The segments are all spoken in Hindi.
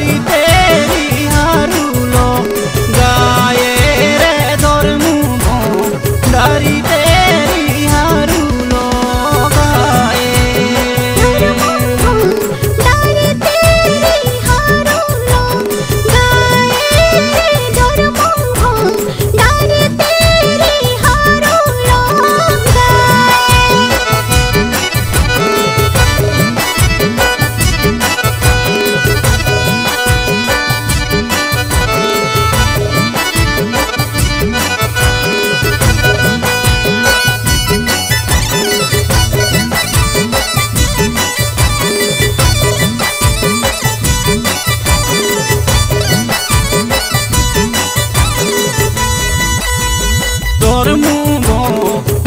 गोरी तेरी हारूलो गाये रे दौर मुँह दारी तेरी हारूलो गाये दारी तेरी हारूलो गाये रे दौर मुँह दारी तेरी हारूलो गाये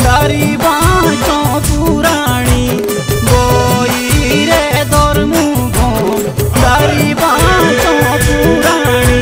तारी बातों पुरानी बोई रे दौर मुँहो तारी बातों पुरानी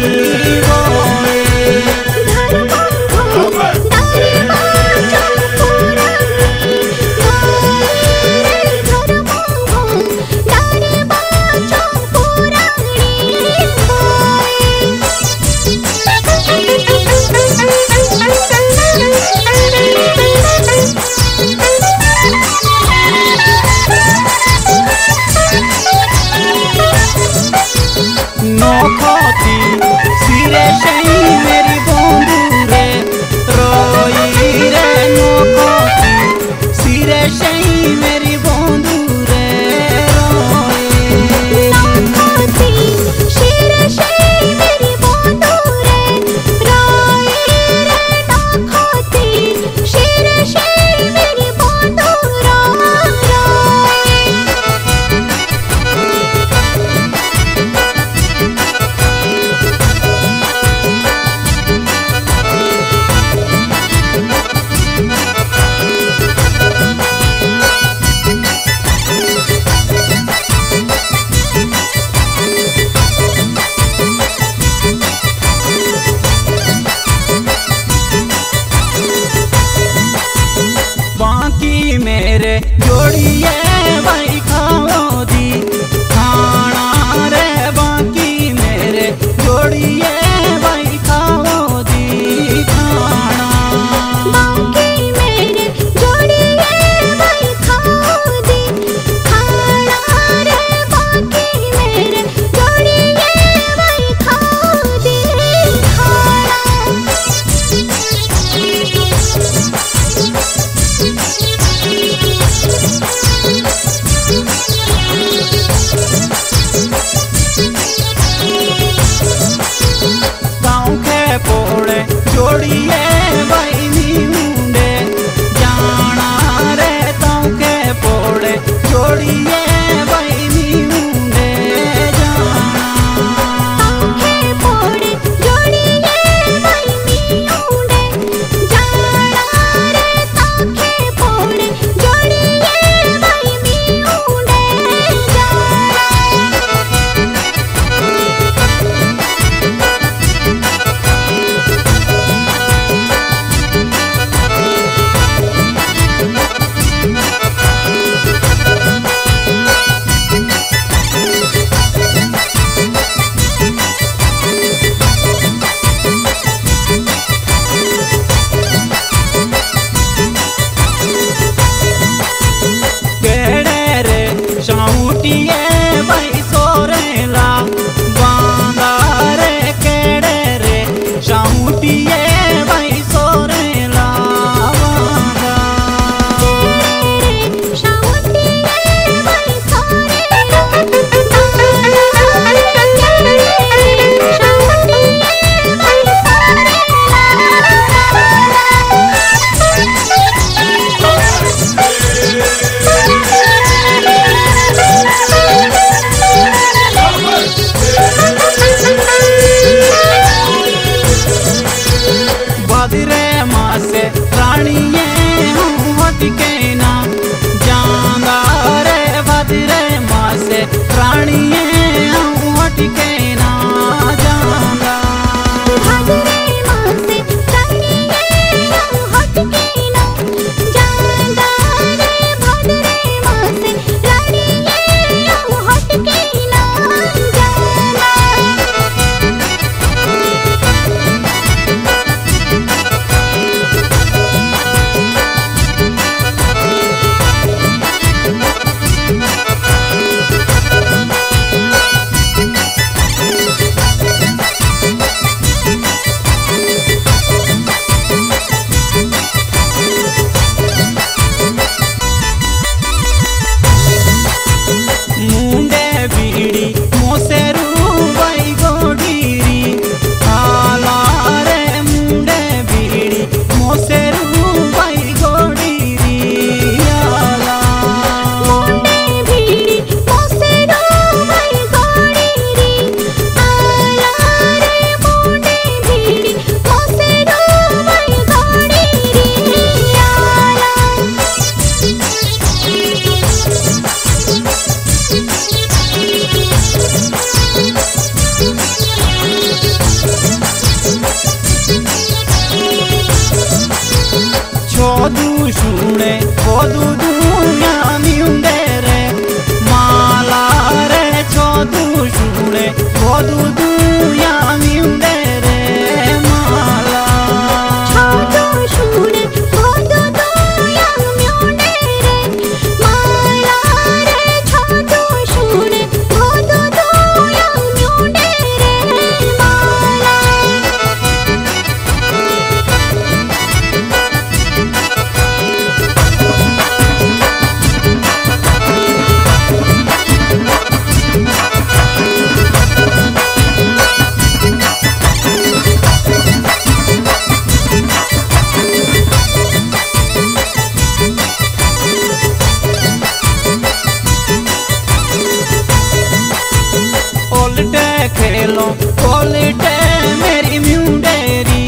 ओलटे मेरी म्यूडेरी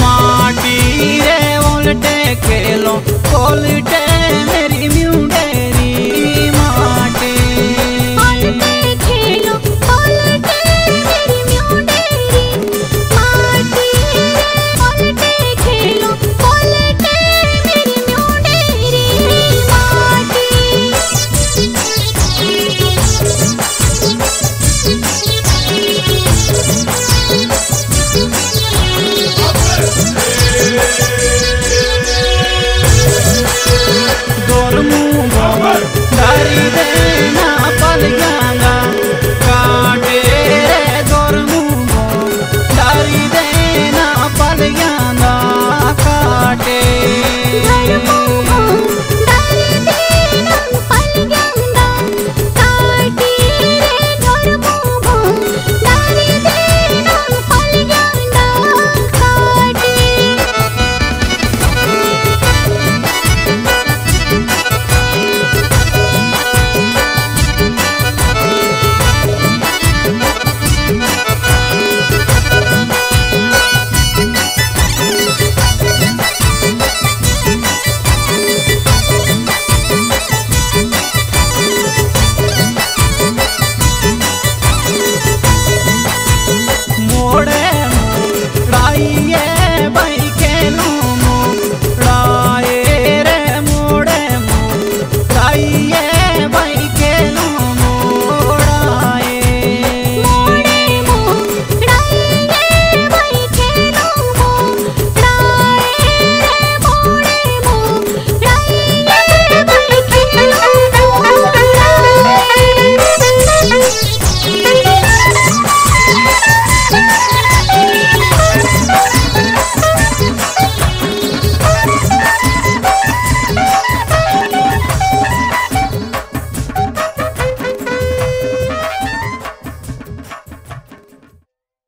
माटी रे ओलटे केलो ओलटे।